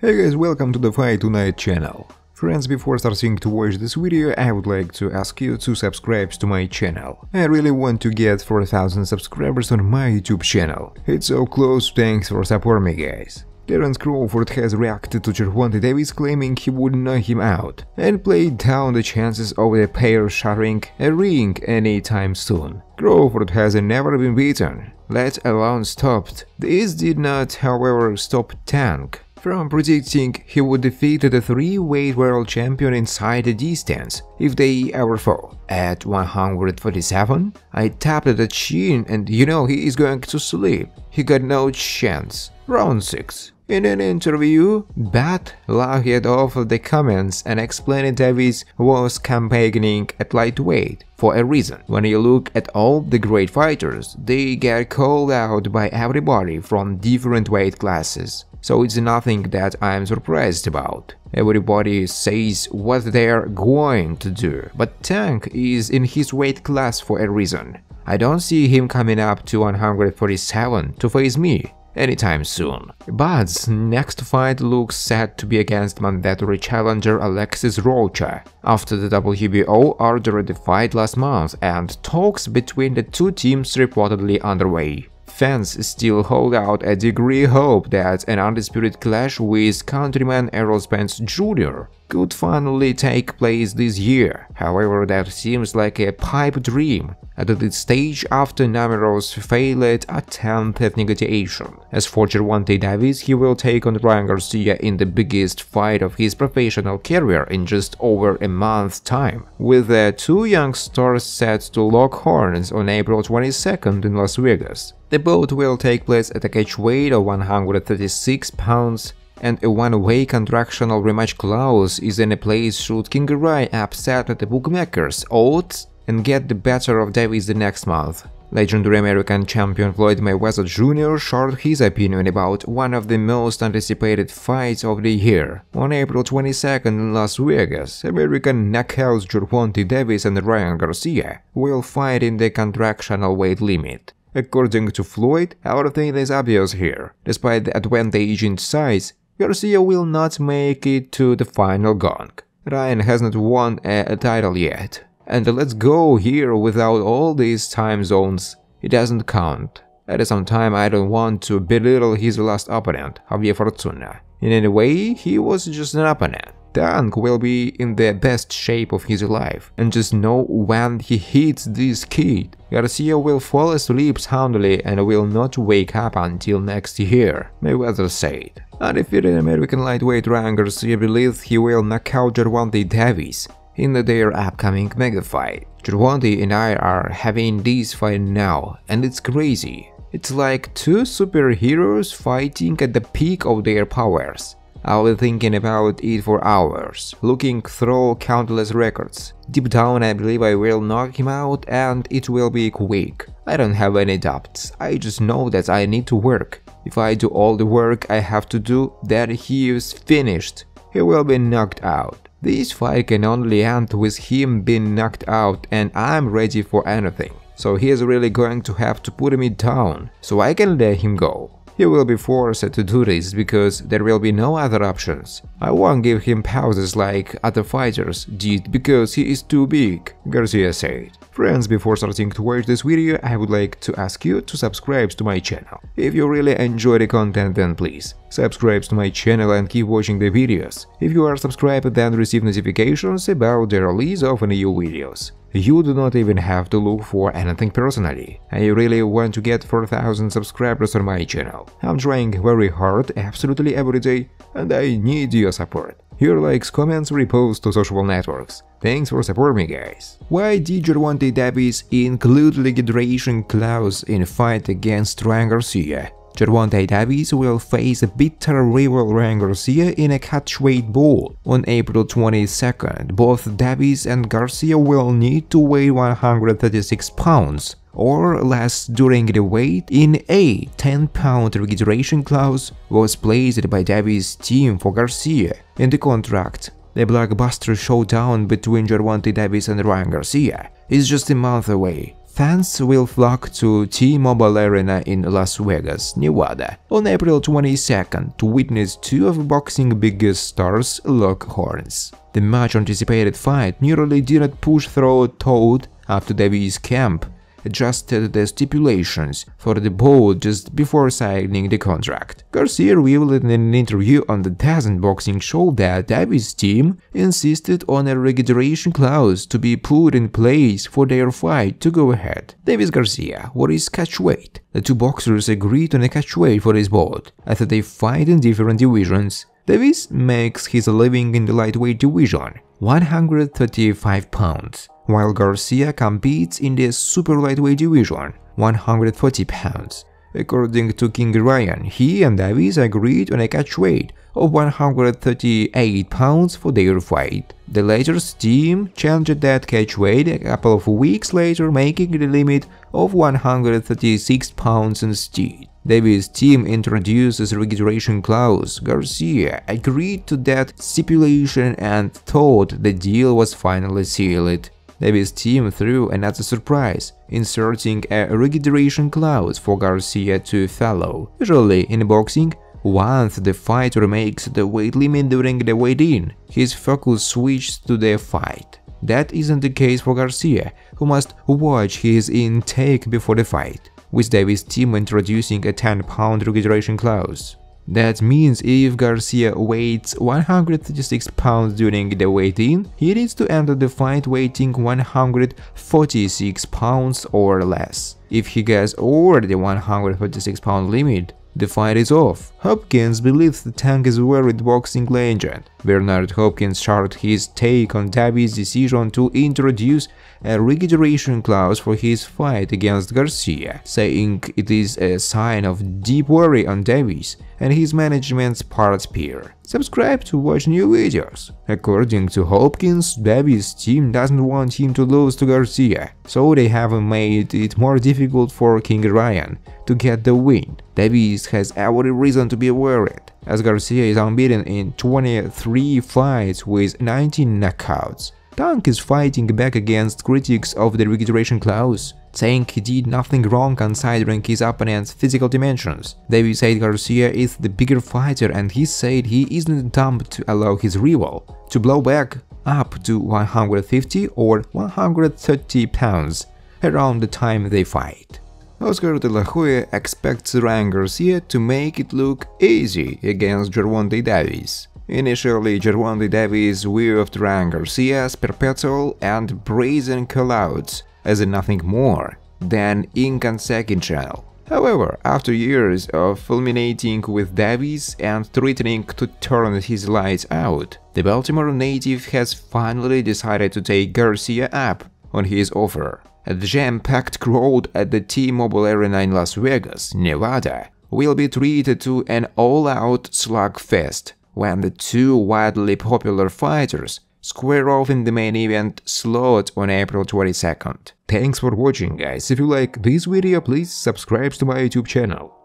Hey guys, welcome to the Fight Tonight channel. Friends, before starting to watch this video, I would like to ask you to subscribe to my channel. I really want to get 4,000 subscribers on my YouTube channel. It's so close, thanks for supporting me, guys. Terence Crawford has reacted to Gervonta Davis, claiming he would knock him out, and played down the chances of the pair sharing a ring anytime soon. Crawford has never been beaten, let alone stopped. This did not, however, stop Tank from predicting he would defeat the three-weight world champion inside the distance if they ever fought. At 147, I tapped the chin and you know he is going to sleep. He got no chance. Round 6. In an interview, Bud laughed off the comments and explained Davis was campaigning at lightweight for a reason. When you look at all the great fighters, they get called out by everybody from different weight classes. So it's nothing that I'm surprised about. Everybody says what they're going to do, but Tank is in his weight class for a reason. I don't see him coming up to 147 to face me anytime soon. Bud's next fight looks set to be against mandatory challenger Alexis Rocha. After the WBO ordered the fight last month and talks between the two teams reportedly underway, fans still hold out a degree hope that an undisputed clash with countryman Errol Spence Jr. could finally take place this year. However, that seems like a pipe dream at this stage after numerous failed attempts at negotiation. As for Gervonta Davis, he will take on Ryan Garcia in the biggest fight of his professional career in just over a month's time, with the two young stars set to lock horns on April 22nd in Las Vegas. The bout will take place at a catchweight of 136 pounds, and a one-way contractual rematch clause is in place should King Rai upset at the bookmakers' odds and get the better of Davis the next month. Legendary American champion Floyd Mayweather Jr. shared his opinion about one of the most anticipated fights of the year. On April 22nd in Las Vegas, American knockouts Gervonta Davis and Ryan Garcia will fight in the contractual weight limit. According to Floyd, our thing is obvious here. Despite the advantage in size, Garcia will not make it to the final gong. Ryan has not won a title yet. And let's go here without all these time zones. It doesn't count. At some time, I don't want to belittle his last opponent, Javier Fortuna. In any way, he was just an opponent. Tank will be in the best shape of his life, and just know when he hits this kid. Garcia will fall asleep soundly and will not wake up until next year, Mayweather said. Undefeated American lightweight Ryan Garcia believes he will knock out Gervonta Davis in their upcoming mega fight. Gervonta and I are having this fight now, and it's crazy. It's like two superheroes fighting at the peak of their powers. I've been thinking about it for hours, looking through countless records. Deep down, I believe I will knock him out and it will be quick. I don't have any doubts, I just know that I need to work. If I do all the work I have to do, then he is finished. He will be knocked out. This fight can only end with him being knocked out and I'm ready for anything. So he is really going to have to put me down, so I can let him go. He will be forced to do this because there will be no other options. I won't give him pauses like other fighters did because he is too big, Garcia said. Friends, before starting to watch this video, I would like to ask you to subscribe to my channel. If you really enjoy the content, then please subscribe to my channel and keep watching the videos. If you are subscribed, then receive notifications about the release of new videos. You do not even have to look for anything personally. I really want to get 4,000 subscribers on my channel. I'm trying very hard, absolutely every day, and I need your support. Your likes, comments, reposts to social networks. Thanks for supporting me, guys. Why did Gervonta Davis include registration clause in fight against Ryan Garcia? Gervonta Davis will face a bitter rival Ryan Garcia in a catchweight bout on April 22nd. Both Davis and Garcia will need to weigh 136 pounds or less during the weight in a 10-pound registration clause was placed by Davis' team for Garcia in the contract. The blockbuster showdown between Gervonta Davis and Ryan Garcia is just a month away. fans will flock to T-Mobile Arena in Las Vegas, Nevada, on April 22nd to witness two of boxing's biggest stars lock horns. The much-anticipated fight nearly didn't push through thought after Davis' camp adjusted the stipulations for the bout just before signing the contract. Garcia revealed in an interview on the DAZN boxing show that Davis' team insisted on a registration clause to be put in place for their fight to go ahead. Davis Garcia, what is catch weight? The two boxers agreed on a catch weight for this bout, after they fight in different divisions. Davis makes his living in the lightweight division, 135 pounds, while Garcia competes in the super lightweight division, 140 pounds. According to King Ryan, he and Davis agreed on a catch weight of 138 pounds for their fight. The latter's team changed that catch weight a couple of weeks later, making the limit of 136 pounds instead. Davis' team introduces registration clause. Garcia agreed to that stipulation and thought the deal was finally sealed. Davis' team threw another surprise, inserting a registration clause for Garcia to follow. Usually, in boxing, once the fighter makes the weight limit during the weigh-in, his focus switches to the fight. That isn't the case for Garcia, who must watch his intake before the fight, with Davis' team introducing a 10-pound registration clause. That means if Garcia weighs 136 pounds during the weigh-in, he needs to enter the fight weighing 146 pounds or less. If he goes over the 146 pound limit, the fight is off. Hopkins believes the tank is worried boxing legend. Bernard Hopkins shared his take on Davis' decision to introduce a registration clause for his fight against Garcia, saying it is a sign of deep worry on Davis and his management's part peer. Subscribe to watch new videos. According to Hopkins, Davis' team doesn't want him to lose to Garcia, so they have made it more difficult for King Ryan to get the win. Davis has every reason to be worried, as Garcia is unbeaten in 23 fights with 19 knockouts. Tank is fighting back against critics of the registration clause, saying he did nothing wrong considering his opponent's physical dimensions. Davis said Garcia is the bigger fighter and he said he isn't dumb to allow his rival to blow back up to 150 or 130 pounds around the time they fight. Oscar De La Hoya expects Ryan Garcia to make it look easy against Gervonta Davis. Initially, Gervonta Davis viewed Ryan Garcia's perpetual and brazen callouts as nothing more than inconsequential. However, after years of fulminating with Davis and threatening to turn his lights out, the Baltimore native has finally decided to take Garcia up on his offer. A jam-packed crowd at the T-Mobile Arena in Las Vegas, Nevada, will be treated to an all-out slugfest when the two widely popular fighters square off in the main event slot on April 22nd. Thanks for watching, guys. If you like this video, please subscribe to my YouTube channel.